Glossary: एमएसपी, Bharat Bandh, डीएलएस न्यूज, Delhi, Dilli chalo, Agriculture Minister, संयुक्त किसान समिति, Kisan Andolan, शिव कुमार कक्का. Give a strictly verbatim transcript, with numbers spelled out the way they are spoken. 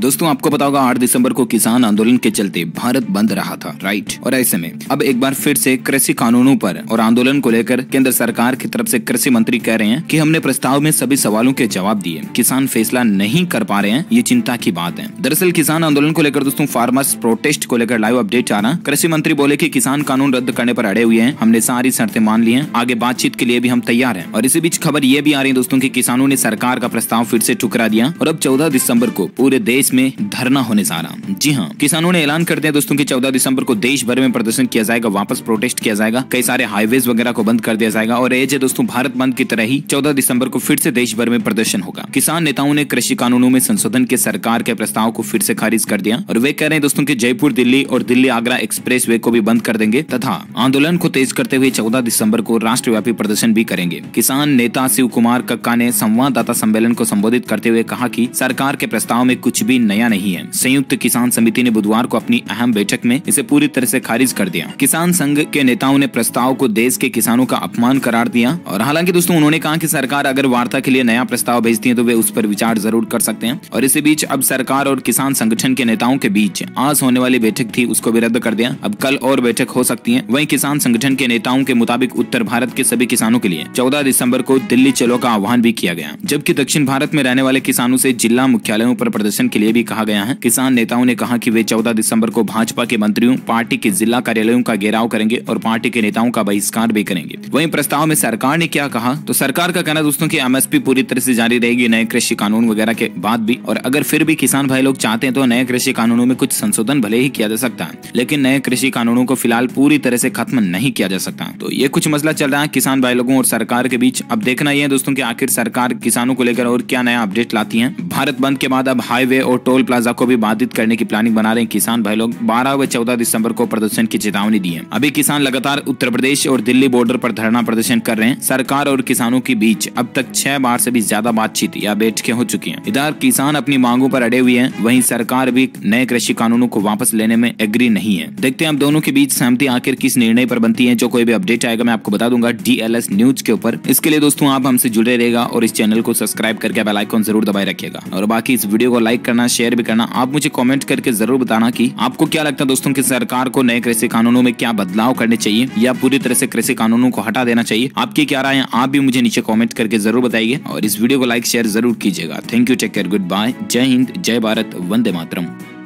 दोस्तों आपको पता होगा आठ दिसंबर को किसान आंदोलन के चलते भारत बंद रहा था, राइट। और ऐसे में अब एक बार फिर से कृषि कानूनों पर और आंदोलन को लेकर केंद्र सरकार की तरफ से कृषि मंत्री कह रहे हैं कि हमने प्रस्ताव में सभी सवालों के जवाब दिए, किसान फैसला नहीं कर पा रहे हैं, ये चिंता की बात है। दरअसल किसान आंदोलन को लेकर दोस्तों फार्मर्स प्रोटेस्ट को लेकर लाइव अपडेट आ रहा। कृषि मंत्री बोले कि किसान कानून रद्द करने पर अड़े हुए हैं, हमने सारी शर्तें मान ली हैं, आगे बातचीत के लिए भी हम तैयार हैं। और इसी बीच खबर ये भी आ रही है दोस्तों कि किसानों ने सरकार का प्रस्ताव फिर से ठुकरा दिया और अब चौदह दिसंबर को पूरे देश में धरना होने जा रहा। जी हाँ, किसानों ने ऐलान कर दिया दोस्तों कि चौदह दिसंबर को देश भर में प्रदर्शन किया जाएगा, वापस प्रोटेस्ट किया जाएगा, कई सारे हाईवेज वगैरह को बंद कर दिया जाएगा। और एजे दोस्तों भारत बंद की तरह ही चौदह दिसंबर को फिर से देश भर में प्रदर्शन होगा। किसान नेताओं ने कृषि कानूनों में संशोधन के सरकार के प्रस्ताव को फिर से खारिज कर दिया और वे कह रहे हैं दोस्तों कि जयपुर दिल्ली और दिल्ली आगरा एक्सप्रेस वे को भी बंद कर देंगे तथा आंदोलन को तेज करते हुए चौदह दिसंबर को राष्ट्रव्यापी प्रदर्शन भी करेंगे। किसान नेता शिव कुमार कक्का ने संवाददाता सम्मेलन को संबोधित करते हुए कहा कि सरकार के प्रस्ताव में कुछ भी नया नहीं है। संयुक्त किसान समिति ने बुधवार को अपनी अहम बैठक में इसे पूरी तरह से खारिज कर दिया। किसान संघ के नेताओं ने प्रस्ताव को देश के किसानों का अपमान करार दिया और हालांकि दोस्तों उन्होंने कहा कि सरकार अगर वार्ता के लिए नया प्रस्ताव भेजती है तो वे उस पर विचार जरूर कर सकते हैं। और इसी बीच अब सरकार और किसान संगठन के नेताओं के बीच आज होने वाली बैठक थी, उसको भी रद्द कर दिया। अब कल और बैठक हो सकती है। वहीं किसान संगठन के नेताओं के मुताबिक उत्तर भारत के सभी किसानों के लिए चौदह दिसंबर को दिल्ली चलो का आह्वान भी किया गया, जबकि दक्षिण भारत में रहने वाले किसानों से जिला मुख्यालयों पर प्रदर्शन के लिए भी कहा गया है। किसान नेताओं ने कहा कि वे चौदह दिसंबर को भाजपा के मंत्रियों, पार्टी के जिला कार्यालयों का घेराव करेंगे और पार्टी के नेताओं का बहिष्कार भी करेंगे। वहीं प्रस्ताव में सरकार ने क्या कहा तो सरकार का कहना दोस्तों कि एमएसपी पूरी तरह से जारी रहेगी नए कृषि कानून वगैरह के बाद भी, और अगर फिर भी किसान भाई लोग चाहते हैं तो नए कृषि कानूनों में कुछ संशोधन भले ही किया जा सकता है, लेकिन नए कृषि कानूनों को फिलहाल पूरी तरह से खत्म नहीं किया जा सकता। तो ये कुछ मसला चल रहा है किसान भाई लोगों और सरकार के बीच। अब देखना यह है दोस्तों कि आखिर सरकार किसानों को लेकर और क्या नया अपडेट लाती है। भारत बंद के बाद अब हाईवे और टोल प्लाजा को भी बाधित करने की प्लानिंग बना रहे हैं किसान भाई लोग। बारह व चौदह दिसंबर को प्रदर्शन की चेतावनी दी है। अभी किसान लगातार उत्तर प्रदेश और दिल्ली बॉर्डर पर धरना प्रदर्शन कर रहे हैं। सरकार और किसानों के बीच अब तक छह बार से भी ज्यादा बातचीत या बैठकें हो चुकी हैं। इधर किसान अपनी मांगों पर अड़े हुए हैं, वहीं सरकार भी नए कृषि कानूनों को वापस लेने में एग्री नहीं है। देखते हैं अब दोनों के बीच सहमति आखिर किस निर्णय पर बनती है। जो कोई भी अपडेट आएगा मैं आपको बता दूंगा डीएलएस न्यूज के ऊपर। इसके लिए दोस्तों आप हमसे जुड़े रहेगा और इस चैनल को सब्सक्राइब करके बेल आइकॉन जरूर दबाए रखिएगा। और बाकी इस वीडियो को लाइक करना, शेयर भी करना। आप मुझे कॉमेंट करके जरूर बताना कि आपको क्या लगता है दोस्तों कि सरकार को नए कृषि कानूनों में क्या बदलाव करने चाहिए या पूरी तरह से कृषि कानूनों को हटा देना चाहिए। आपकी क्या राय है आप भी मुझे नीचे कॉमेंट करके जरूर बताइए और इस वीडियो को लाइक शेयर जरूर कीजिएगा। Thank you, take care, good bye, जय हिंद, जय भारत, वंदे मातरम।